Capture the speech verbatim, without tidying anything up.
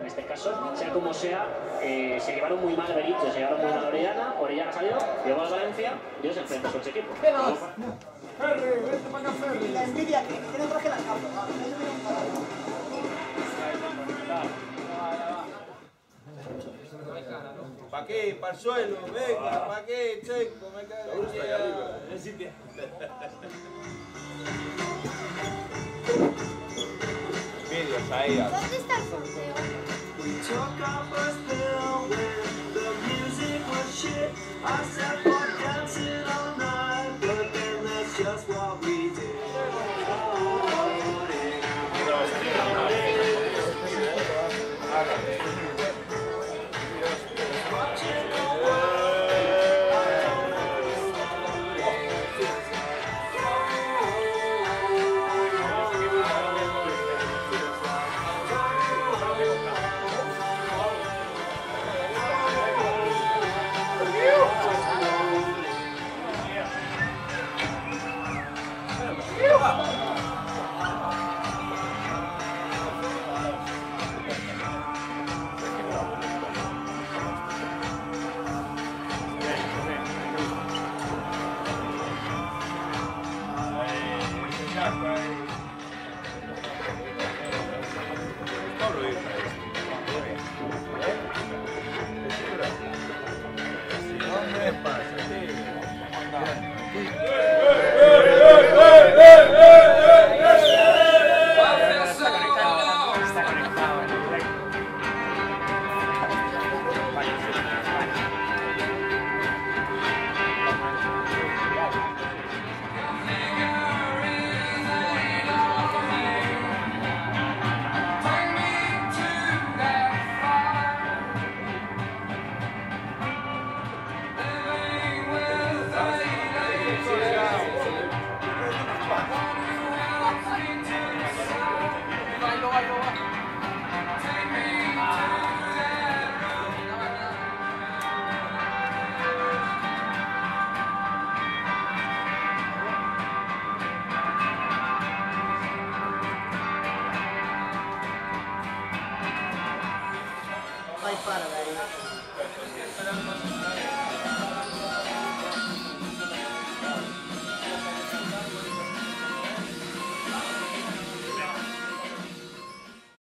En este caso, sea como sea, eh, se llevaron muy mal Benito, se llevaron muy mal Orellana, Orellana salió, llegó al Valencia y ellos enfrentan a su equipo. ¡Vamos! ¡Ferri, vente para acá, Ferri! La envidia que tiene traje la causa, ¿no? ¿Para qué? Para el suelo, venga, ¿para qué? Checo, me cae. Me gusta allá arriba. En el sitio. Ahí, ¿dónde está el sorteo? Para,